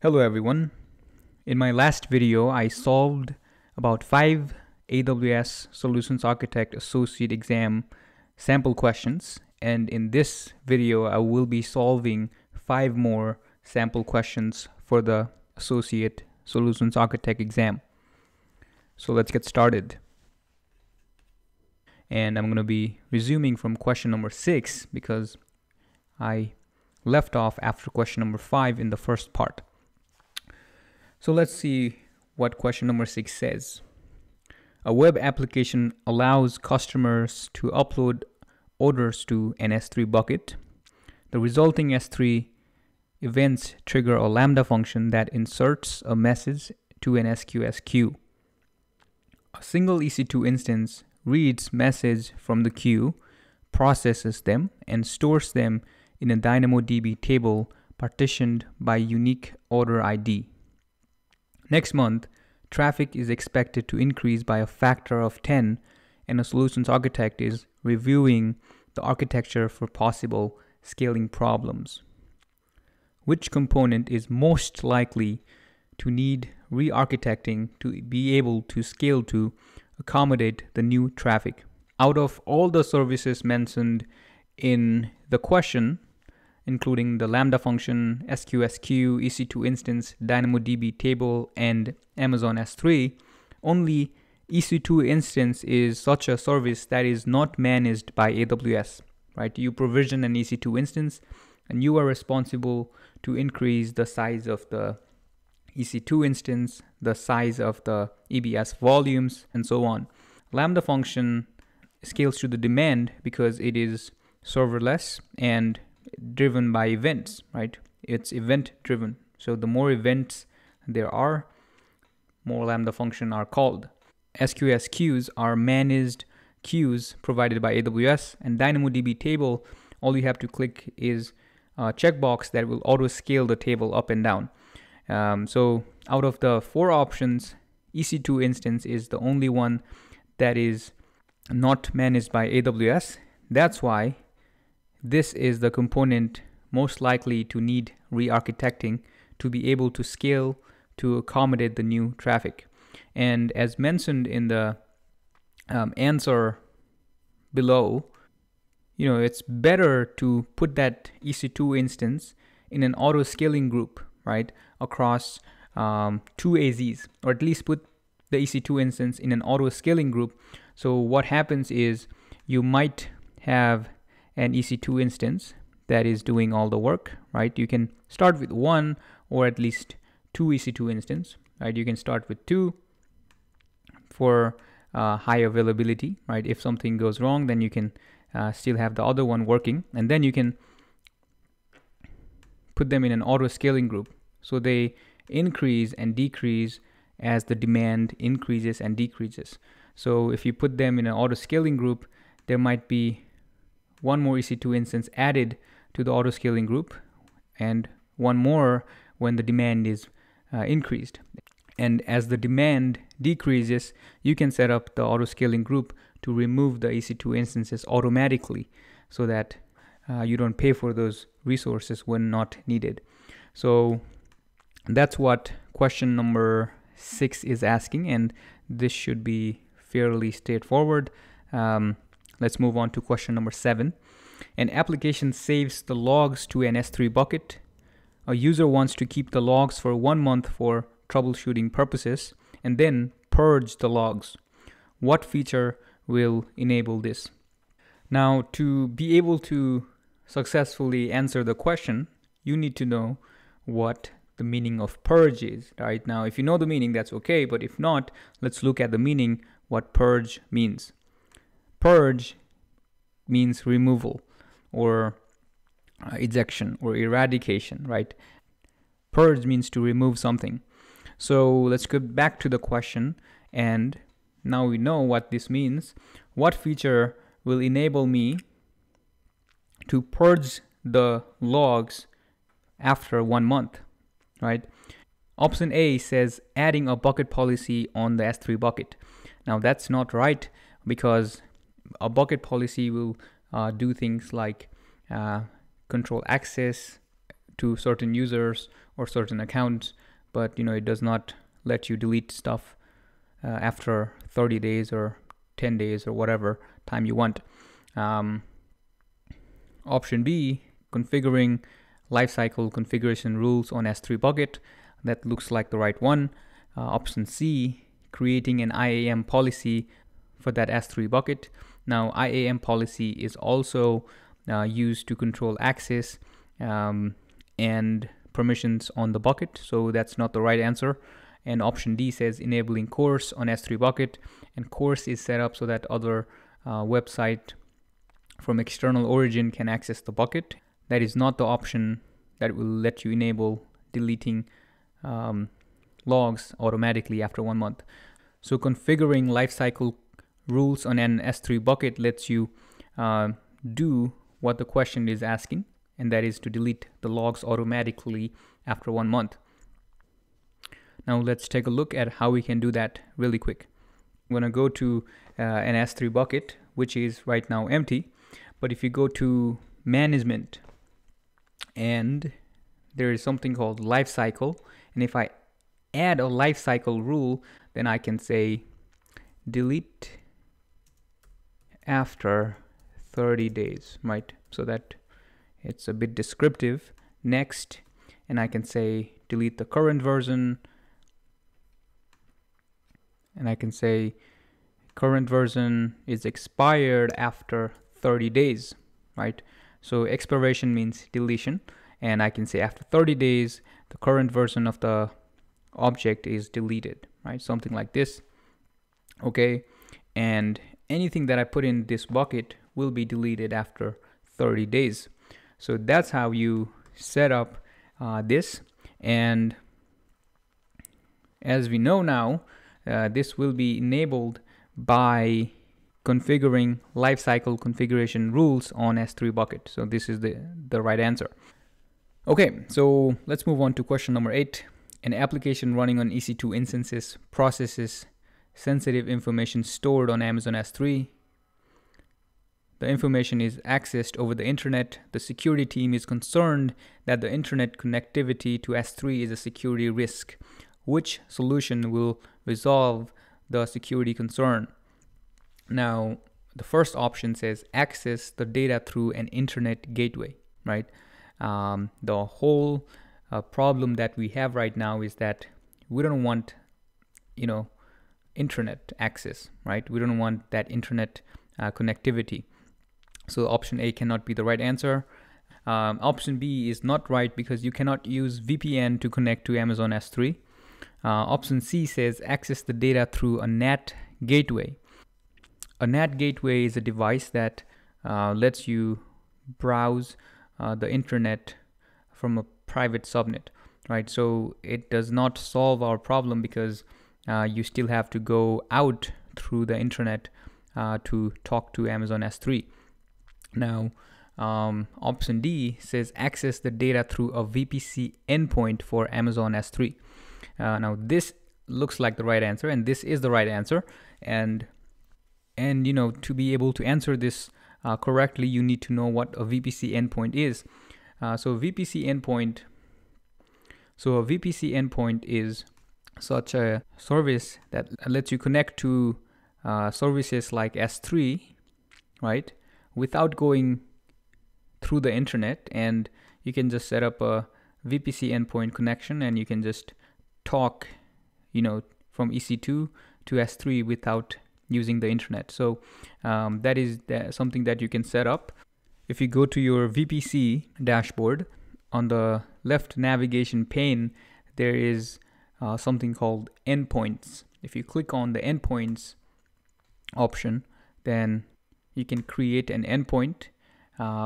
Hello everyone. In my last video, I solved about 5 AWS Solutions Architect Associate Exam sample questions. And in this video, I will be solving 5 more sample questions for the Associate Solutions Architect exam. So let's get started. And I'm going to be resuming from question number 6 because I left off after question number 5 in the first part. So let's see what question number 6 says. A web application allows customers to upload orders to an S3 bucket. The resulting S3 events trigger a Lambda function that inserts a message to an SQS queue. A single EC2 instance reads messages from the queue, processes them, and stores them in a DynamoDB table partitioned by unique order ID. Next month, traffic is expected to increase by a factor of 10, and a solutions architect is reviewing the architecture for possible scaling problems. Which component is most likely to need re-architecting to be able to scale to accommodate the new traffic? Out of all the services mentioned in the question, including the Lambda function, SQS queue, EC2 instance, DynamoDB table, and Amazon S3, only EC2 instance is such a service that is not managed by AWS, right? You provision an EC2 instance, and you are responsible to increase the size of the EC2 instance, the size of the EBS volumes, and so on. Lambda function scales to the demand because it is serverless and driven by events, right? It's event driven. So the more events there are, more Lambda function are called. SQS queues are managed queues provided by AWS, and DynamoDB table, all you have to click is a checkbox that will auto scale the table up and down. So out of the 4 options, EC2 instance is the only one that is not managed by AWS. That's why this is the component most likely to need re-architecting to be able to scale to accommodate the new traffic. And as mentioned in the answer below, you know, it's better to put that EC2 instance in an auto scaling group, right, across 2 AZs, or at least put the EC2 instance in an auto scaling group. So what happens is you might have an EC2 instance that is doing all the work, right? You can start with 1 or at least 2 EC2 instance, right? You can start with 2 for high availability, right? If something goes wrong, then you can still have the other one working, and then you can put them in an auto scaling group. So they increase and decrease as the demand increases and decreases. So if you put them in an auto scaling group, there might be 1 more EC2 instance added to the auto scaling group, and 1 more when the demand is increased. And as the demand decreases, you can set up the auto scaling group to remove the EC2 instances automatically so that you don't pay for those resources when not needed. So that's what question number 6 is asking, and this should be fairly straightforward. Let's move on to question number 7. An application saves the logs to an S3 bucket. A user wants to keep the logs for 1 month for troubleshooting purposes and then purge the logs. What feature will enable this? Now, to be able to successfully answer the question, you need to know what the meaning of purge is. Right now, if you know the meaning, that's okay. But if not, let's look at the meaning, what purge means. Purge means removal or ejection or eradication, right? Purge means to remove something. So let's go back to the question, and now we know what this means. What feature will enable me to purge the logs after 1 month, right? Option A says adding a bucket policy on the S3 bucket. Now that's not right, because a bucket policy will do things like control access to certain users or certain accounts, but it does not let you delete stuff after 30 days or 10 days or whatever time you want. Option B, configuring lifecycle configuration rules on S3 bucket. That looks like the right one. Option C, creating an IAM policy for that S3 bucket. Now, IAM policy is also used to control access and permissions on the bucket, so that's not the right answer. And option D says enabling CORS on S3 bucket, and CORS is set up so that other website from external origin can access the bucket. That is not the option that will let you enable deleting logs automatically after 1 month. So configuring lifecycle rules on an S3 bucket lets you do what the question is asking, and that is to delete the logs automatically after 1 month. Now let's take a look at how we can do that really quick. I'm going to go to an S3 bucket, which is right now empty. But if you go to management, and there is something called lifecycle, and if I add a lifecycle rule, then I can say delete after 30 days, right? So that it's a bit descriptive. Next, and I can say delete the current version, and I can say current version is expired after 30 days, right? So expiration means deletion, and I can say after 30 days the current version of the object is deleted, right? Something like this. Okay, and anything that I put in this bucket will be deleted after 30 days. So that's how you set up this, and as we know now, this will be enabled by configuring lifecycle configuration rules on S3 bucket. So this is the right answer. Okay, so let's move on to question number 8. An application running on EC2 instances processes sensitive information stored on Amazon S3. The information is accessed over the internet. The security team is concerned that the internet connectivity to S3 is a security risk. Which solution will resolve the security concern? Now, the first option says access the data through an internet gateway, right? The whole problem that we have right now is that we don't want, internet access, right? We don't want that internet connectivity. So option A cannot be the right answer. Option B is not right because you cannot use VPN to connect to Amazon S3. Option C says access the data through a NAT gateway. A NAT gateway is a device that lets you browse the internet from a private subnet, right? So it does not solve our problem because you still have to go out through the internet to talk to Amazon S3. Now, option D says access the data through a VPC endpoint for Amazon S3. Now this looks like the right answer, and this is the right answer. And to be able to answer this correctly, you need to know what a VPC endpoint is. So a VPC endpoint is such a service that lets you connect to services like S3, right, without going through the internet, and you can just set up a VPC endpoint connection, and you can just talk, from EC2 to S3 without using the internet. So that is something that you can set up. If you go to your VPC dashboard, on the left navigation pane, there is something called endpoints. If you click on the endpoints option, then you can create an endpoint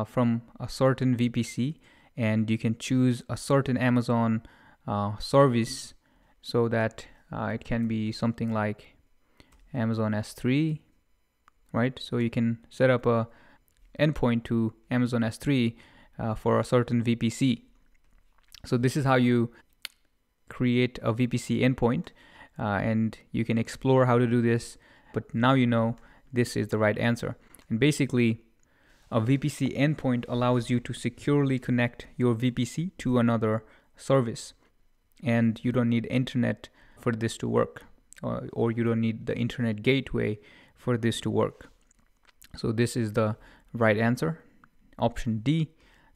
from a certain VPC, and you can choose a certain Amazon service, so that it can be something like Amazon S3, right? So you can set up a endpoint to Amazon S3 for a certain VPC. So this is how you create a VPC endpoint, and you can explore how to do this, but now this is the right answer. And basically, a VPC endpoint allows you to securely connect your VPC to another service. and you don't need internet for this to work, or you don't need the internet gateway for this to work. So this is the right answer, option D.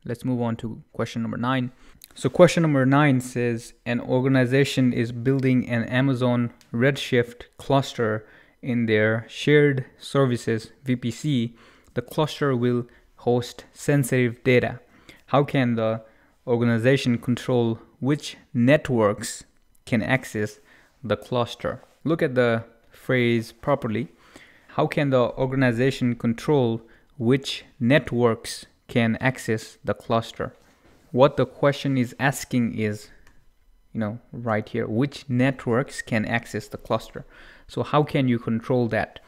Let's move on to question number 9. So question number 9 says an organization is building an Amazon Redshift cluster in their shared services VPC. The cluster will host sensitive data. How can the organization control which networks can access the cluster? Look at the phrase properly. How can the organization control which networks can access the cluster? What the question is asking is, right here, which networks can access the cluster? So how can you control that?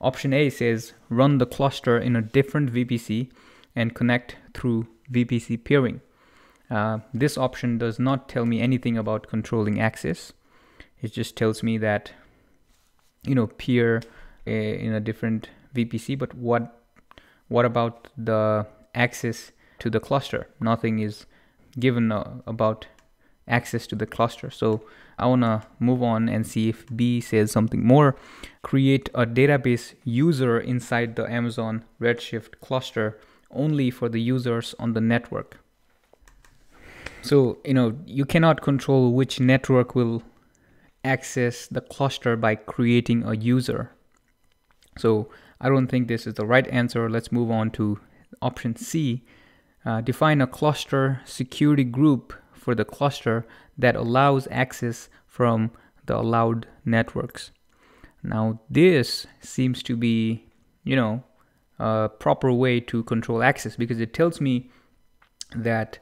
Option A says run the cluster in a different VPC and connect through VPC peering. This option does not tell me anything about controlling access. It just tells me that, peer in a different VPC, but what about the access to the cluster? Nothing is given about access to the cluster. So I want to move on and see if B says something more. Create a database user inside the Amazon Redshift cluster only for the users on the network. So, you cannot control which network will access the cluster by creating a user. So I don't think this is the right answer. Let's move on to option C. Define a cluster security group for the cluster that allows access from the allowed networks. Now this seems to be, a proper way to control access, because it tells me that,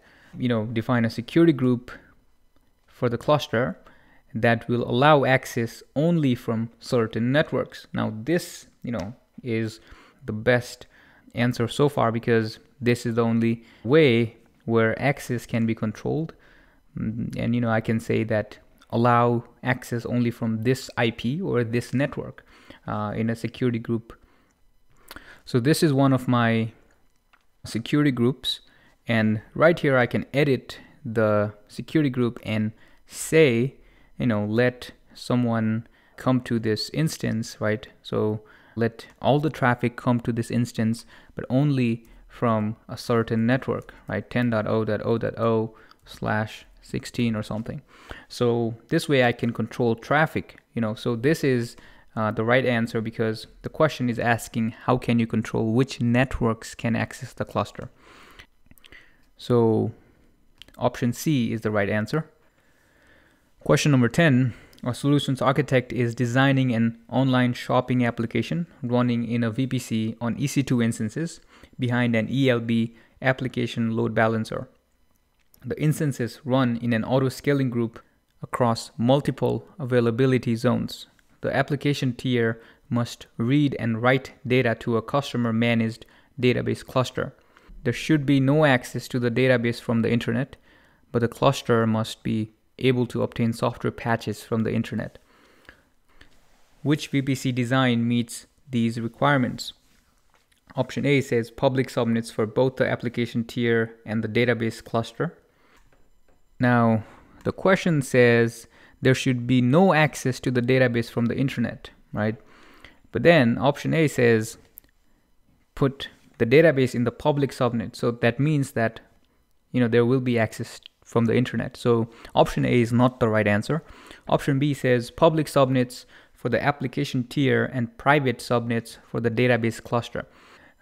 define a security group for the cluster that will allow access only from certain networks. Now this, is the best answer so far, because this is the only way where access can be controlled. And, I can say that allow access only from this IP or this network in a security group. So this is one of my security groups. And right here, I can edit the security group and say, let someone come to this instance, right? So let all the traffic come to this instance, but only from a certain network, right? 10.0.0.0/16 or something. So this way I can control traffic, so this is the right answer, because the question is asking how can you control which networks can access the cluster. So option C is the right answer. Question number 10, a solutions architect is designing an online shopping application running in a VPC on EC2 instances behind an ELB application load balancer. The instances run in an auto-scaling group across multiple availability zones. The application tier must read and write data to a customer-managed database cluster. There should be no access to the database from the internet, but the cluster must be able to obtain software patches from the internet. Which VPC design meets these requirements? Option A says public subnets for both the application tier and the database cluster. Now, the question says there should be no access to the database from the internet, right? But then option A says put the database in the public subnet. So that means that, there will be access from the internet. So option A is not the right answer. Option B says public subnets for the application tier and private subnets for the database cluster.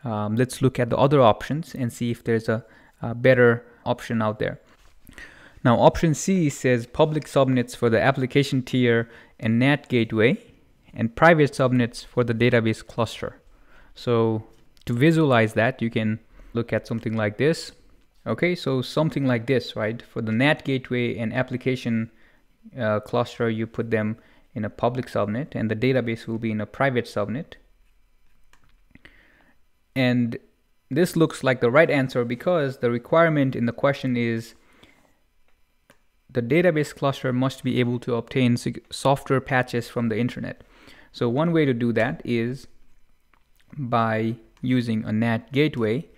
Let's look at the other options and see if there's a better option out there. Now option C says public subnets for the application tier and NAT gateway and private subnets for the database cluster. So to visualize that, you can look at something like this. Okay, so something like this, right? For the NAT gateway and application cluster, you put them in a public subnet, and the database will be in a private subnet. And this looks like the right answer, because the requirement in the question is the database cluster must be able to obtain software patches from the internet. So one way to do that is by using a NAT gateway.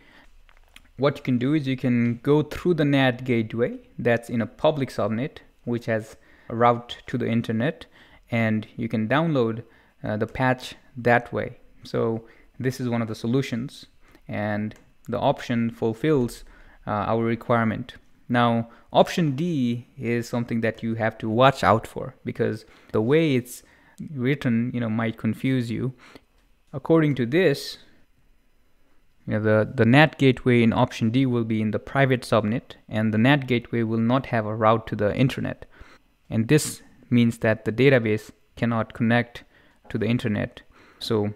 What you can do is you can go through the NAT gateway that's in a public subnet which has a route to the internet, and you can download the patch that way. So this is one of the solutions, and the option fulfills our requirement. Now, option D is something that you have to watch out for, because the way it's written, you know, might confuse you. According to this, you know, the NAT gateway in option D will be in the private subnet, and the NAT gateway will not have a route to the internet. And this means that the database cannot connect to the internet. So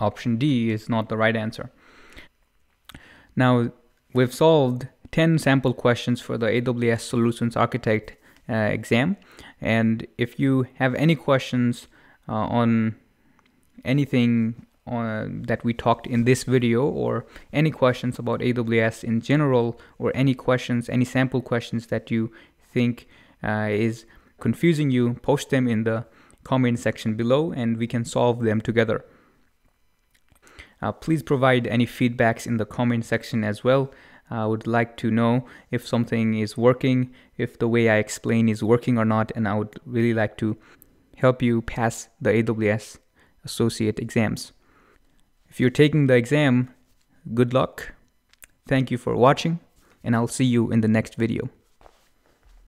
option D is not the right answer. Now, we've solved 10 sample questions for the AWS Solutions Architect exam. And if you have any questions on anything that we talked in this video, or any questions about AWS in general, or any questions, any sample questions that you think is confusing you, post them in the comment section below and we can solve them together. Please provide any feedbacks in the comment section as well. I would like to know if something is working, if the way I explain is working or not, and I would really like to help you pass the AWS Associate exams. If you're taking the exam, good luck. Thank you for watching, and I'll see you in the next video.